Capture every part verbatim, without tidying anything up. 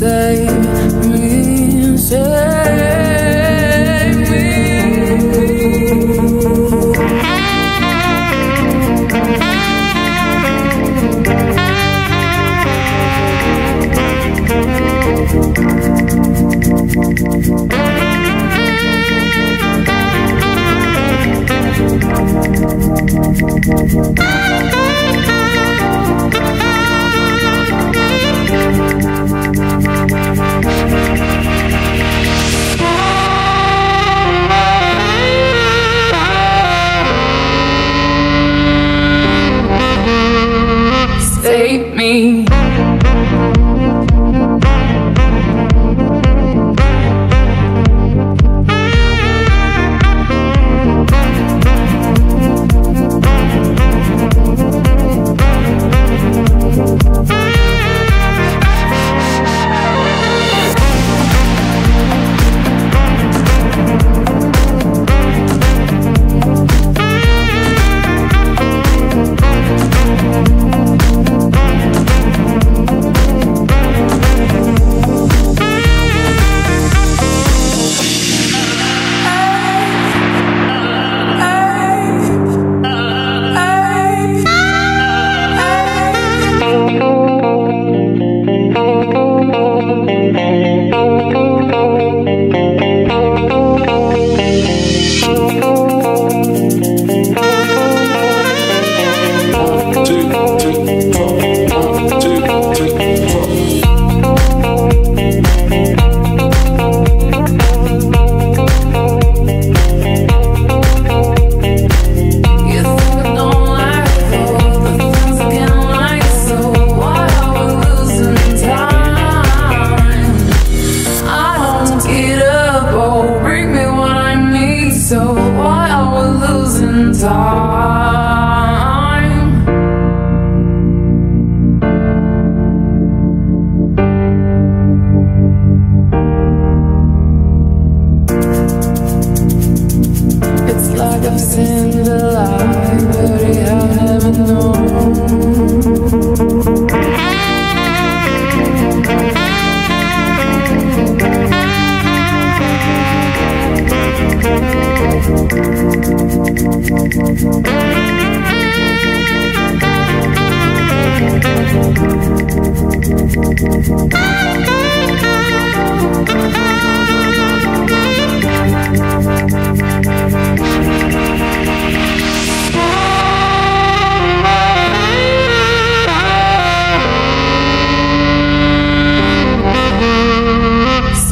Save me, save me.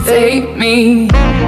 Save me. Save me.